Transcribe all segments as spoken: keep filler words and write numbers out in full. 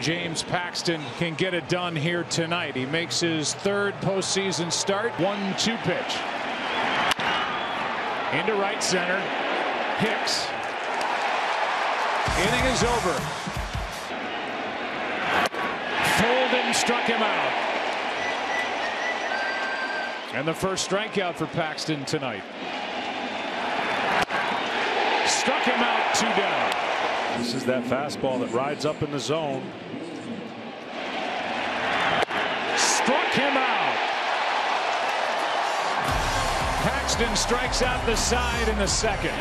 James Paxton can get it done here tonight. He makes his third postseason start. one two pitch. Into right center. Hicks. Inning is over. Folden struck him out. And the first strikeout for Paxton tonight. Struck him out, two down. This is that fastball that rides up in the zone. Struck him out. Paxton strikes out the side in the second.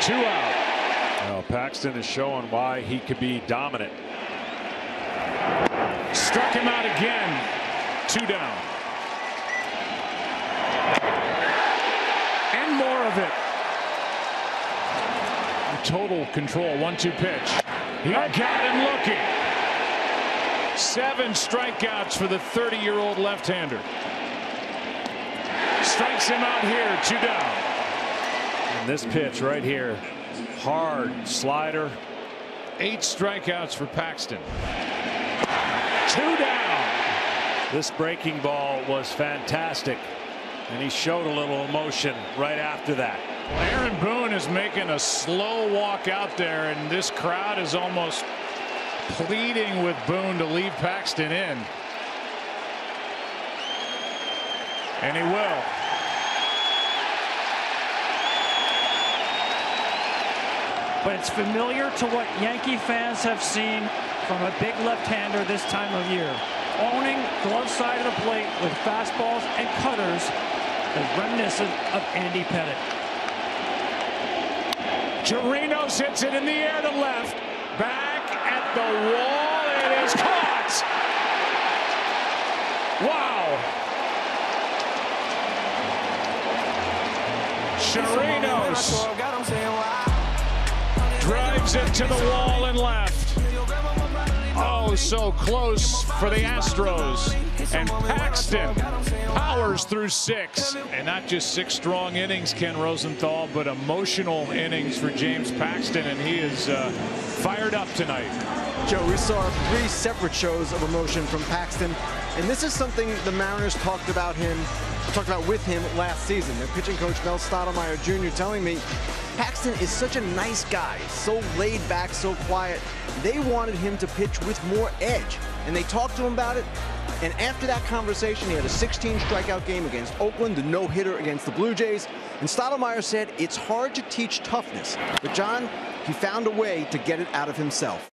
Two out. Well, Paxton is showing why he could be dominant. Struck him out again. Two down. And more of it. Total control. One two pitch. He got him looking. Seven strikeouts for the thirty year old left-hander. Strikes him out here. Two down. And this pitch right here, hard slider. Eight strikeouts for Paxton. Two down. This breaking ball was fantastic, and he showed a little emotion right after that. Aaron Boone is making a slow walk out there, and this crowd is almost pleading with Boone to leave Paxton in. And he will. But it's familiar to what Yankee fans have seen from a big left-hander this time of year. Owning the left side of the plate with fastballs and cutters is reminiscent of Andy Pettitte. Chirinos hits it in the air to left. Back at the wall. It is caught. Wow. Chirinos drives it to the wall and left. Oh, so close for the Astros. And Paxton powers through six, and not just six strong innings, Ken Rosenthal, but emotional innings for James Paxton, and he is uh, fired up tonight. Joe, we saw three separate shows of emotion from Paxton, and this is something the Mariners talked about him, talked about with him last season. Their pitching coach Mel Stottlemyre Junior telling me, Paxton is such a nice guy, so laid back, so quiet. They wanted him to pitch with more edge, and they talked to him about it. And after that conversation, he had a sixteen strikeout game against Oakland, a no-hitter against the Blue Jays. And Stottlemyre said it's hard to teach toughness, but John, he found a way to get it out of himself.